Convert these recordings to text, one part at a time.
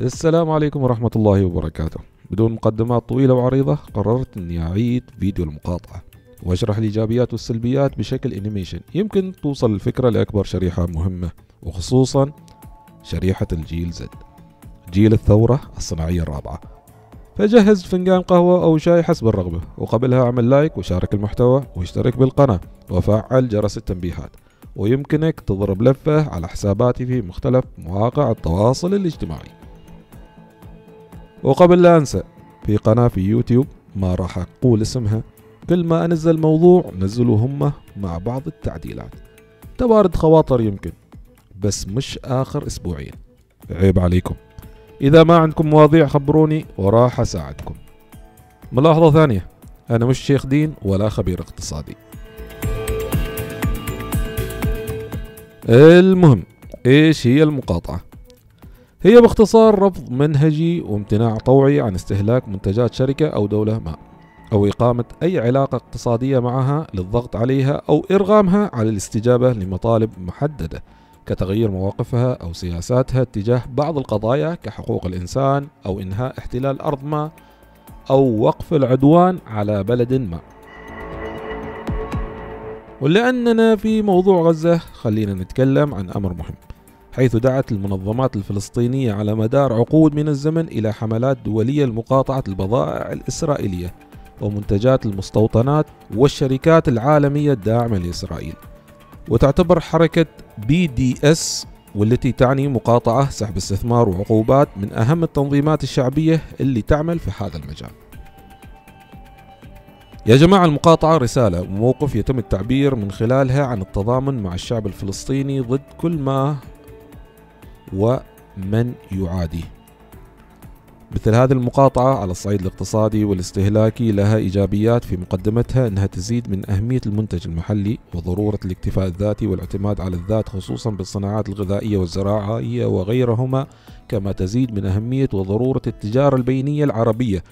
السلام عليكم ورحمة الله وبركاته. بدون مقدمات طويلة وعريضة قررت اني اعيد فيديو المقاطعة واشرح الايجابيات والسلبيات بشكل انيميشن يمكن توصل الفكرة لاكبر شريحة مهمة، وخصوصا شريحة الجيل زد، جيل الثورة الصناعية الرابعة. فجهز فنجان قهوة او شاي حسب الرغبة، وقبلها اعمل لايك وشارك المحتوى واشترك بالقناة وفعل جرس التنبيهات، ويمكنك تضرب لفة على حساباتي في مختلف مواقع التواصل الاجتماعي. وقبل لا أنسى، في قناة في يوتيوب ما راح أقول اسمها، كل ما أنزل موضوع نزلوا هم مع بعض التعديلات، توارد خواطر يمكن، بس مش آخر أسبوعين، عيب عليكم. إذا ما عندكم مواضيع خبروني وراح أساعدكم. ملاحظة ثانية، أنا مش شيخ دين ولا خبير اقتصادي. المهم، إيش هي المقاطعة؟ هي باختصار رفض منهجي وامتناع طوعي عن استهلاك منتجات شركة أو دولة ما، أو إقامة أي علاقة اقتصادية معها للضغط عليها أو إرغامها على الاستجابة لمطالب محددة، كتغيير مواقفها أو سياساتها تجاه بعض القضايا كحقوق الإنسان أو إنهاء احتلال أرض ما أو وقف العدوان على بلد ما. ولأننا في موضوع غزة، خلينا نتكلم عن أمر مهم، حيث دعت المنظمات الفلسطينية على مدار عقود من الزمن إلى حملات دولية لمقاطعة البضائع الإسرائيلية ومنتجات المستوطنات والشركات العالمية الداعمة لإسرائيل. وتعتبر حركة BDS، والتي تعني مقاطعة، سحب استثمار وعقوبات، من أهم التنظيمات الشعبية اللي تعمل في هذا المجال. يا جماعة، المقاطعة رسالة وموقف يتم التعبير من خلالها عن التضامن مع الشعب الفلسطيني ضد كل ما ومن يعاديه. مثل هذه المقاطعة على الصعيد الاقتصادي والاستهلاكي لها إيجابيات في مقدمتها، أنها تزيد من أهمية المنتج المحلي وضرورة الاكتفاء الذاتي والاعتماد على الذات، خصوصا بالصناعات الغذائية والزراعية وغيرهما، كما تزيد من أهمية وضرورة التجارة البينية العربية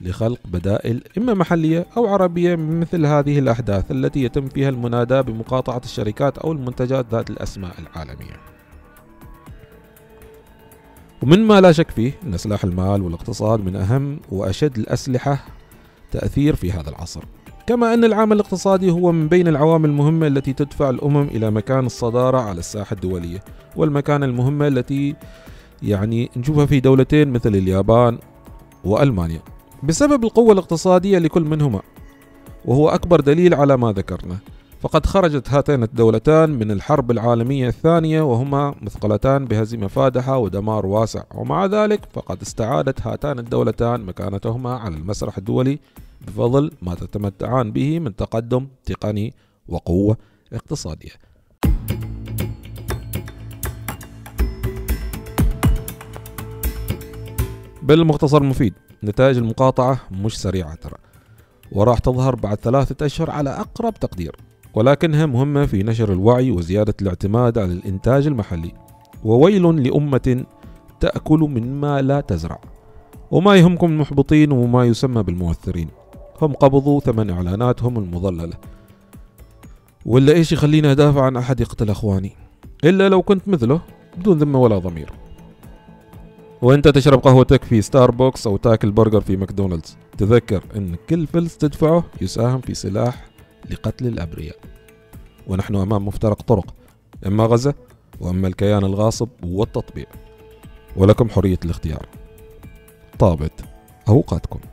لخلق بدائل إما محلية أو عربية من مثل هذه الأحداث التي يتم فيها المنادى بمقاطعة الشركات أو المنتجات ذات الأسماء العالمية. ومن ما لا شك فيه أن سلاح المال والاقتصاد من أهم وأشد الأسلحة تأثير في هذا العصر، كما أن العامل الاقتصادي هو من بين العوامل المهمة التي تدفع الأمم إلى مكان الصدارة على الساحة الدولية، والمكان المهمة التي نشوفها في دولتين مثل اليابان وألمانيا بسبب القوة الاقتصادية لكل منهما، وهو أكبر دليل على ما ذكرنا. فقد خرجت هاتان الدولتان من الحرب العالمية الثانية وهما مثقلتان بهزيمة فادحة ودمار واسع، ومع ذلك فقد استعادت هاتان الدولتان مكانتهما على المسرح الدولي بفضل ما تتمتعان به من تقدم تقني وقوة اقتصادية. بالمختصر المفيد، نتائج المقاطعة مش سريعة ترى، وراح تظهر بعد 3 أشهر على أقرب تقدير، ولكنها مهمة في نشر الوعي وزيادة الاعتماد على الإنتاج المحلي. وويل لأمة تأكل مما لا تزرع. وما يهمكم المحبطين وما يسمى بالمؤثرين، هم قبضوا ثمن إعلاناتهم المضللة، ولا إيش يخليني أدافع عن أحد يقتل أخواني إلا لو كنت مثله بدون ذمة ولا ضمير، وانت تشرب قهوتك في ستاربكس أو تاكل برجر في ماكدونالدز. تذكر أن كل فلس تدفعه يساهم في سلاح لقتل الأبرياء، ونحن أمام مفترق طرق، إما غزة وإما الكيان الغاصب والتطبيع، ولكم حرية الاختيار. طابت أوقاتكم.